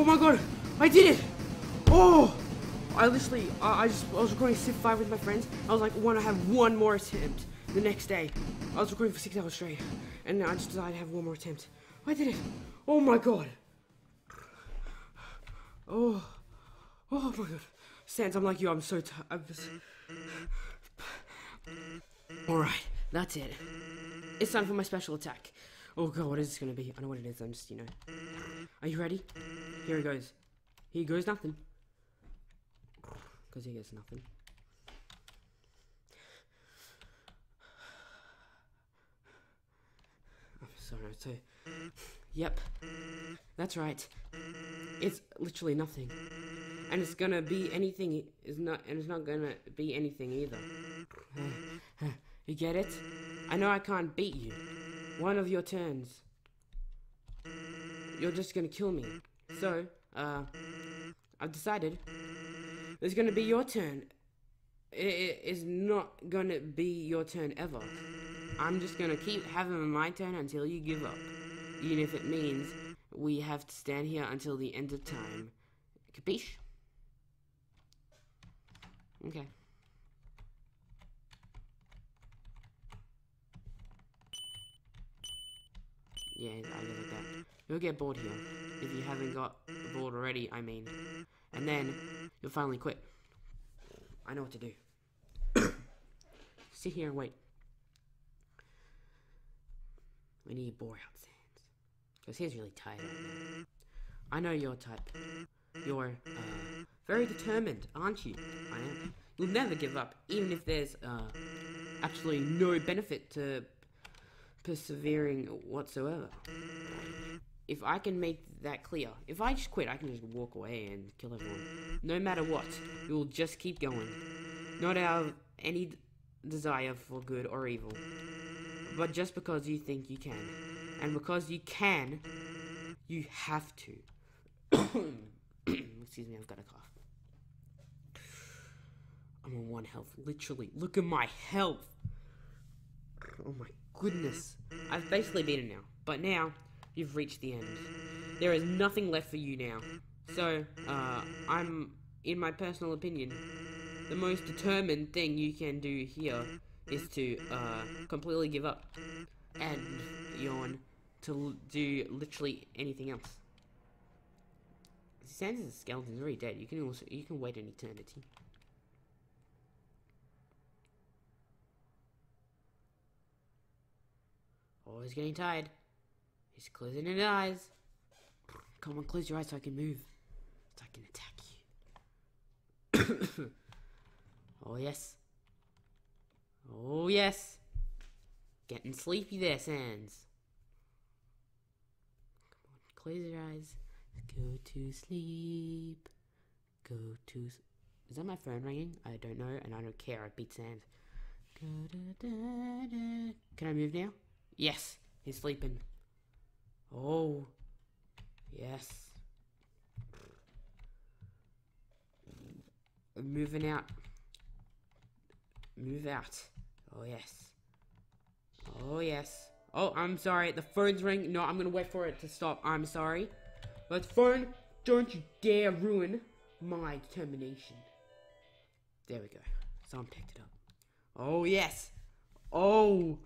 Oh my god, I did it! Oh! I literally, I was recording Civ 5 with my friends. I was like, I have one more attempt the next day. I was recording for 6 hours straight, and I just decided to have one more attempt. I did it! Oh my god! Oh, oh my god! Sans, I'm like you. I'm so tired. All right, that's it. It's time for my special attack. Oh god, what is this gonna be? I know what it is. I'm just, you know. Are you ready? Here it goes. Here goes nothing. Because he gets nothing. I'm sorry. So, yep. That's right. It's literally nothing. And it's gonna be anything. It's not gonna be anything either. You get it? I know I can't beat you. One of your turns, you're just gonna kill me. So, I've decided. It's gonna be your turn. It is not gonna be your turn ever. I'm just gonna keep having my turn until you give up. Even if it means we have to stand here until the end of time. Capiche? Okay. Yeah, I get it back. You'll get bored here. If you haven't got bored already, I mean. And then, you'll finally quit. I know what to do. Sit here and wait. We need you bored out, Sans. Because he's really tired right now. I know your type. You're, very determined, aren't you? I am. You'll never give up, even if there's, absolutely no benefit to persevering whatsoever. If I can make that clear, if I just quit, I can just walk away and kill everyone. No matter what, you'll just keep going. Not out of any desire for good or evil, but just because you think you can. And because you can, you have to. Excuse me, I've got a cough. I'm on one health, literally. Look at my health. Oh my goodness. I've basically beaten now, but now you've reached the end. There is nothing left for you now. So, I'm, in my personal opinion, the most determined thing you can do here is to, completely give up. And yawn to do literally anything else. Sans is a skeleton, he's already dead. You can also, you can wait an eternity. Oh, he's getting tired. He's closing his eyes. Come on, close your eyes so I can move. So I can attack you. Oh, yes. Oh, yes. Getting sleepy there, Sans. Come on, close your eyes. Go to sleep. Go to... Is that my phone ringing? I don't know, and I don't care. I beat Sans. Can I move now? Yes. He's sleeping. Oh, yes. I'm moving out. Move out. Oh, yes. Oh, yes. Oh, I'm sorry. The phone's ringing. No, I'm going to wait for it to stop. I'm sorry. But phone, don't you dare ruin my determination. There we go. Someone picked it up. Oh, yes. Oh,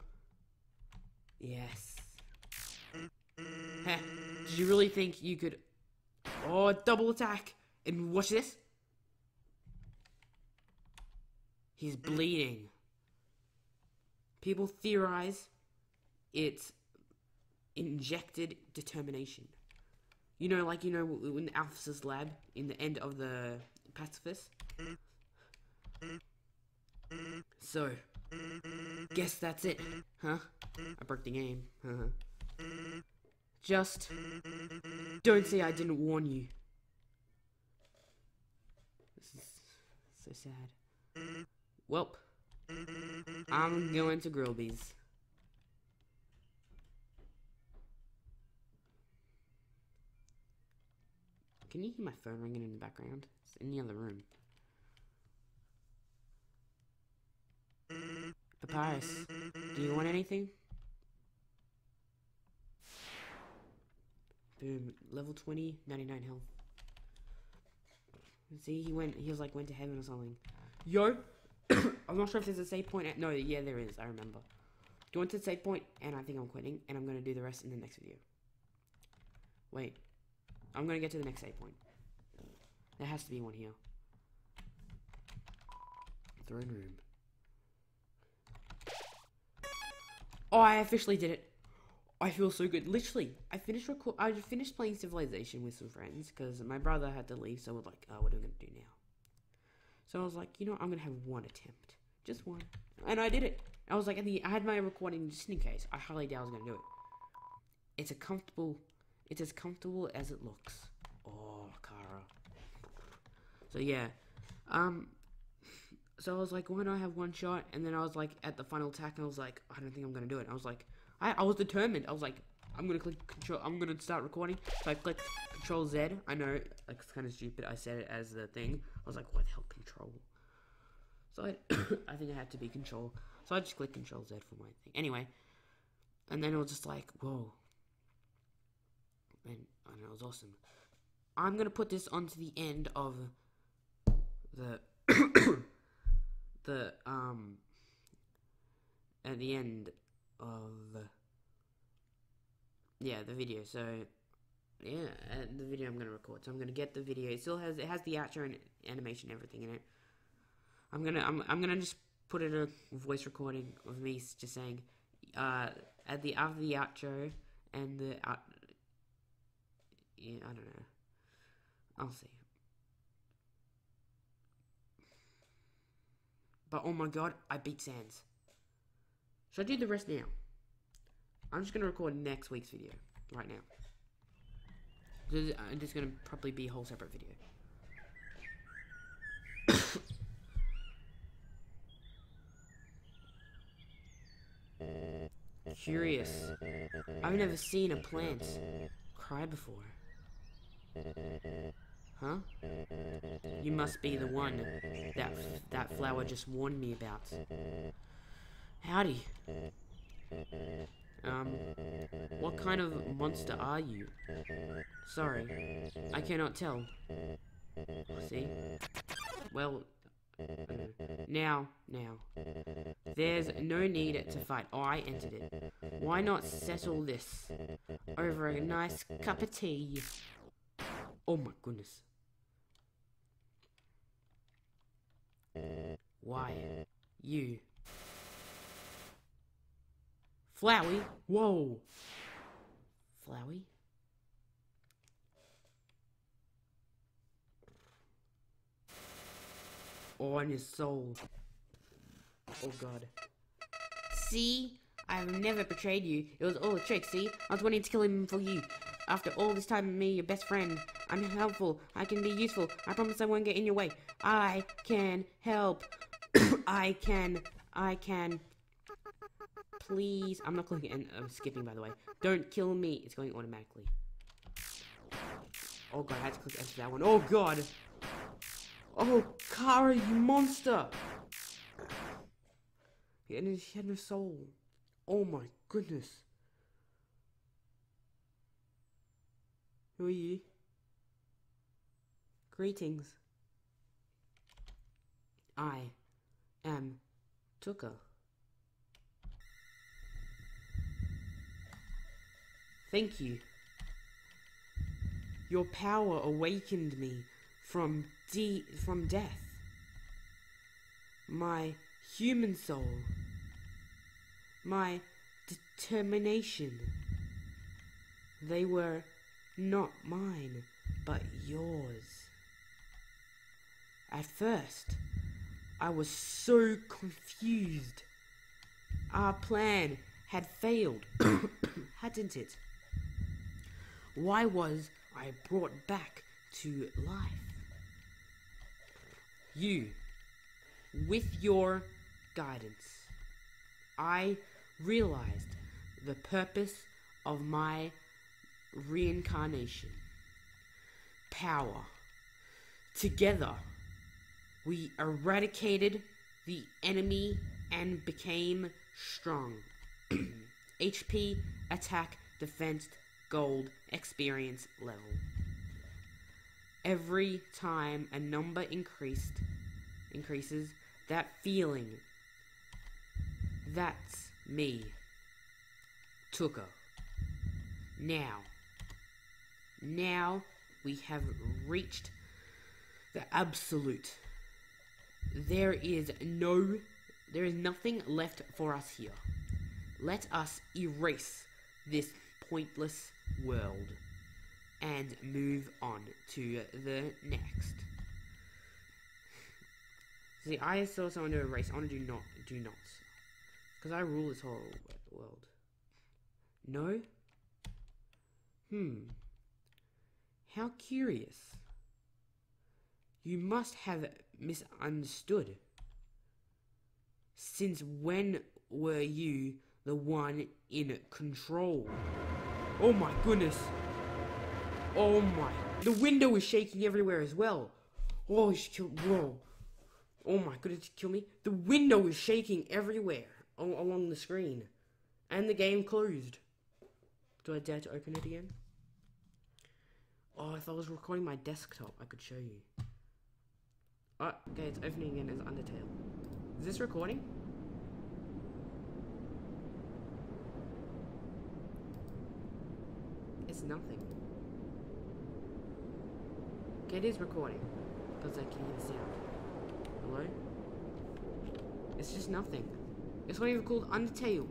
yes. Heh, did you really think you could... Oh, double attack! And watch this! He's bleeding. People theorize it's injected determination. You know, like, you know, in Alphys' lab, in the end of the pacifist? So, guess that's it, huh? I broke the game, huh? Just don't say I didn't warn you. This is so sad. Welp, I'm going to Grillby's. Can you hear my phone ringing in the background? It's in the other room. Papyrus, do you want anything? Boom, level 20, 99 health. See, he was like went to heaven or something. Yo, I'm not sure if there's a save point. No, yeah, there is. I remember. Do you want to save point? And I think I'm quitting, and I'm gonna do the rest in the next video. Wait, I'm gonna get to the next save point. There has to be one here. Throne room. Oh, I officially did it. I feel so good. Literally, I finished playing Civilization with some friends because my brother had to leave. So we're like, oh, what are we gonna do now? So I was like, you know, I'm gonna have one attempt, just one, and I did it. I was like, I had my recording just in case. I highly doubt I was gonna do it. It's as comfortable as it looks. Oh, Kara. So yeah, so I was like, why not have one shot? And then I was like, at the final attack, and I was like, I don't think I'm gonna do it. I was like, I was determined. I was like, I'm gonna click control. I'm gonna start recording. So I clicked control Z. I know it's kind of stupid. I said it as the thing. I was like, what the hell, control? So I think it had to be control. So I just clicked control Z for my thing. Anyway, and then it was just like, whoa. And it was awesome. I'm gonna put this onto the end of the at the end of the video. So yeah, the video I'm gonna record. So I'm gonna get the video. It has the outro and animation, and everything in it. I'm gonna just put in a voice recording of me just saying, at the after the outro and the out. Yeah, I don't know. I'll see. But oh my god, I beat Sans. Should I do the rest now? I'm just going to record next week's video, right now. This is going to probably be a whole separate video. Curious. I've never seen a plant cry before. Huh? You must be the one that flower just warned me about. Howdy. What kind of monster are you? Sorry, I cannot tell. See? Well, now. There's no need to fight. Oh, I entered it. Why not settle this over a nice cup of tea? Oh my goodness. Why? You. Flowey? Whoa. Flowey? Oh, on his soul. Oh, God. See? I've never betrayed you. It was all a trick, see? I was wanting to kill him for you. After all this time, me, your best friend. I'm helpful. I can be useful. I promise I won't get in your way. I can help. I can. Please. I'm not clicking and I'm skipping, by the way. Don't kill me. It's going automatically. Oh, God. I had to click F that one. Oh, God. Oh, Kara, you monster. And she had no soul. Oh, my goodness. Who are you? Greetings. I am Toocka. Thank you. Your power awakened me from death. My human soul. My determination. They were not mine, but yours. At first, I was so confused. Our plan had failed, hadn't it? Why was I brought back to life? You, with your guidance, I realized the purpose of my reincarnation. Power. Together, we eradicated the enemy and became strong. HP, attack, defense, gold, experience level. Every time a number increases, that feeling, that's me, Toocka. Now we have reached the absolute. There is nothing left for us here. Let us erase this pointless world and move on to the next. See, I saw someone do a race. I want to do not. Because I rule this whole world. No? How curious. You must have misunderstood. Since when were you the one in control? Oh my goodness. Oh my. The window is shaking everywhere as well. Oh, she killed. Whoa. Oh my goodness, kill me. The window is shaking everywhere along the screen. And the game closed. Do I dare to open it again? Oh, if I was recording my desktop, I could show you. Oh, okay, it's opening again as Undertale. Is this recording? It's nothing. Okay, it is recording. Because I can hear the sound. Hello? It's just nothing. It's not even called Undertale.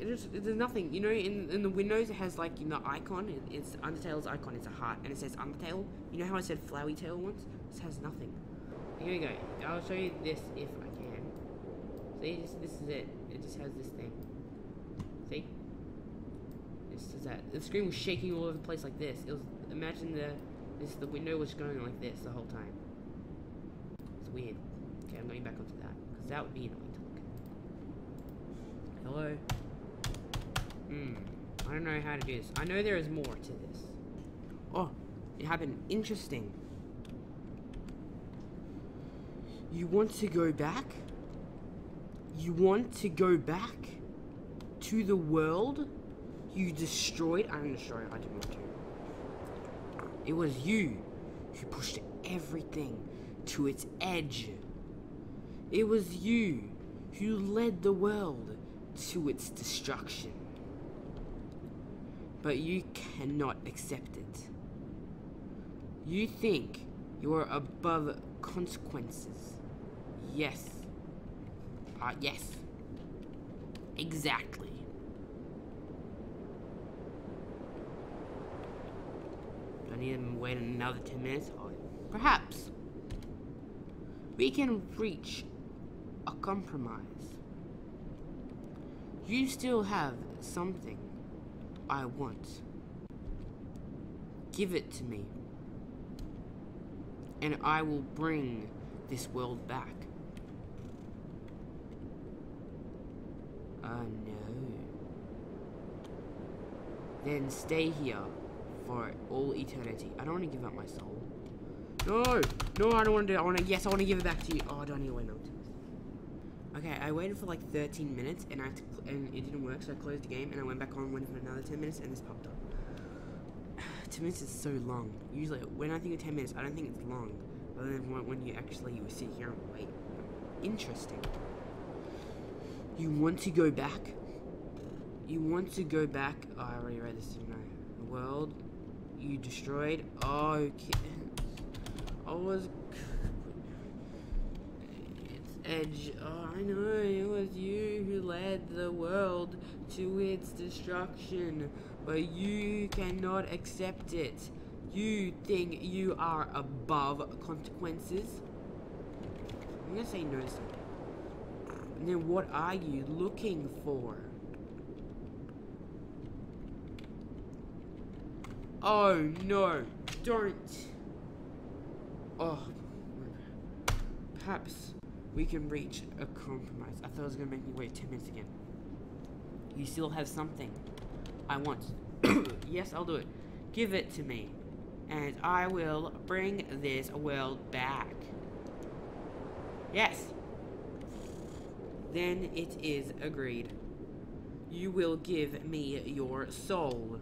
There's nothing, you know, in the Windows it has like, you know, icon, it's Undertale's icon, it's a heart, and it says Undertale. You know how I said Flowey Tail once? This has nothing. Here we go, I'll show you this if I can. See, this is it, it just has this thing. See? This is that. The screen was shaking all over the place like this. It was, imagine the window was going like this the whole time. It's weird. Okay, I'm going back onto that, because that would be annoying to look at. Hello? I don't know how to do this. I know there is more to this. Oh, it happened. Interesting. You want to go back? You want to go back to the world you destroyed? I didn't destroy it. I didn't want to. It was you who pushed everything to its edge. It was you who led the world to its destruction. But you cannot accept it. You think you are above consequences. Yes. Yes. Exactly. Do I need to wait another 10 minutes? Or perhaps we can reach a compromise. You still have something I want. Give it to me, and I will bring this world back. Oh no. Then stay here for all eternity. I don't want to give up my soul. No, I don't want to do it. Yes, I want to give it back to you. Oh, I don't need to wait another time. Okay, I waited for like 13 minutes and it didn't work, so I closed the game and I went back on, went for another 10 minutes and this popped up. 10 minutes is so long. Usually, when I think of 10 minutes, I don't think it's long. Other than when you actually sit here and wait. Interesting. You want to go back? You want to go back? Oh, I already read this, didn't I? The world you destroyed? Oh, okay. I was... edge. Oh, I know, it was you who led the world to its destruction, but you cannot accept it. You think you are above consequences? I'm gonna say no to something. And then what are you looking for? Oh no, don't. Oh, perhaps we can reach a compromise. I thought it was going to make me wait 10 minutes again. You still have something I want. Yes, I'll do it. Give it to me, and I will bring this world back. Yes. Then it is agreed. You will give me your soul.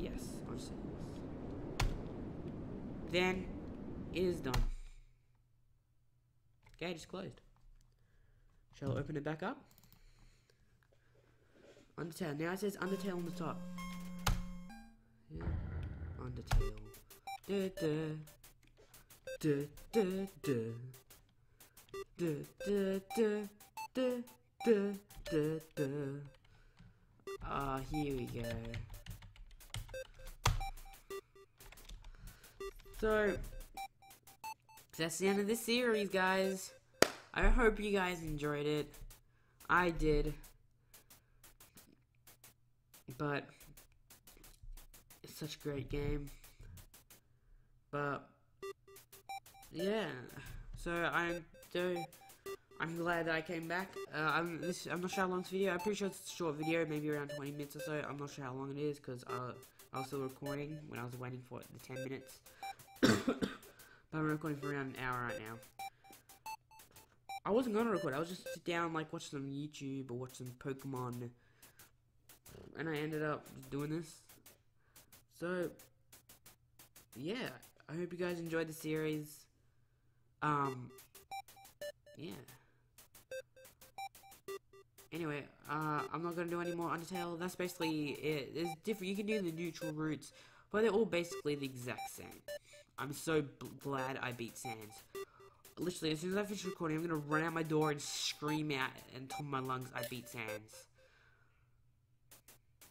Yes, I'll say yes. then it is done. Gauge is closed. Shall I open it back up? Undertale. Now it says Undertale on the top. Yeah. Undertale. Duh, duh. Duh, duh, duh. Duh, duh, duh. Duh, duh, duh, duh. Ah, here we go. So, that's the end of this series, guys. I hope you guys enjoyed it. I did. But, it's such a great game. But, yeah. So, I'm glad that I came back. I'm not sure how long this video. I'm pretty sure it's a short video, maybe around 20 minutes or so. I'm not sure how long it is because I was still recording when I was waiting for the 10 minutes. But I'm recording for around an hour right now. I wasn't gonna record. I was just sit down, like watch some YouTube or watch some Pokemon, and I ended up just doing this. So yeah, I hope you guys enjoyed the series. Yeah. Anyway, I'm not gonna do any more Undertale. That's basically it. There's different. You can do the neutral routes, but they're all basically the exact same. I'm so glad I beat Sans. Literally, as soon as I finish recording, I'm gonna run out my door and scream out until my lungs. I beat Sans.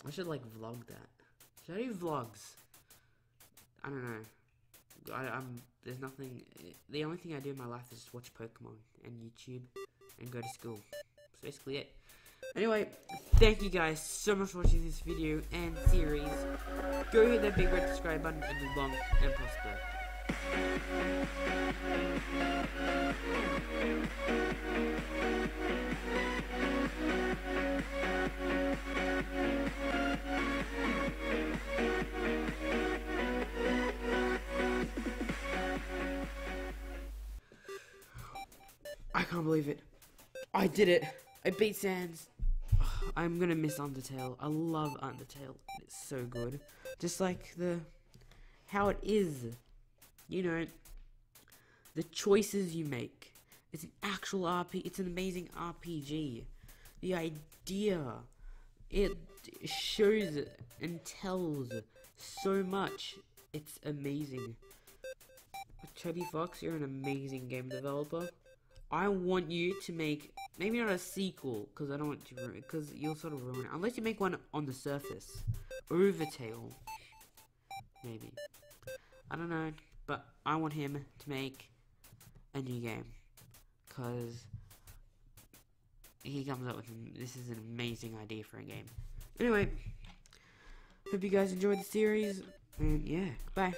I should like vlog that. Should I do vlogs? I don't know. There's nothing. The only thing I do in my life is just watch Pokemon and YouTube and go to school. That's basically it. Anyway, thank you guys so much for watching this video and series. Go hit that big red subscribe button and live long and prosper. I can't believe it. I did it. I beat Sans. I'm gonna miss Undertale. I love Undertale. It's so good. Just like how it is. You know, the choices you make. It's an actual RPG. It's an amazing RPG. The idea. It shows and tells so much. It's amazing. Toby Fox, you're an amazing game developer. I want you to make, maybe not a sequel, because I don't want to ruin it, because you'll sort of ruin it. Unless you make one on the surface. Overtale. Maybe. I don't know, but I want him to make a new game. Because he comes up with, this is an amazing idea for a game. Anyway, hope you guys enjoyed the series, and yeah, bye.